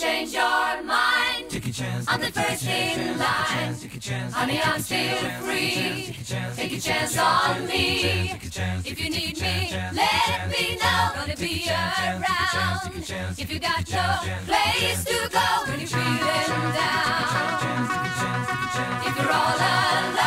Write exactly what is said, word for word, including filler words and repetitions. change your mind. Take a chance. I'm the first in line. Honey, I'm still free. Take a chance on me. If you need me, let me know. Gonna be around. If you got no place to go when you're feeling down. If you're all alone.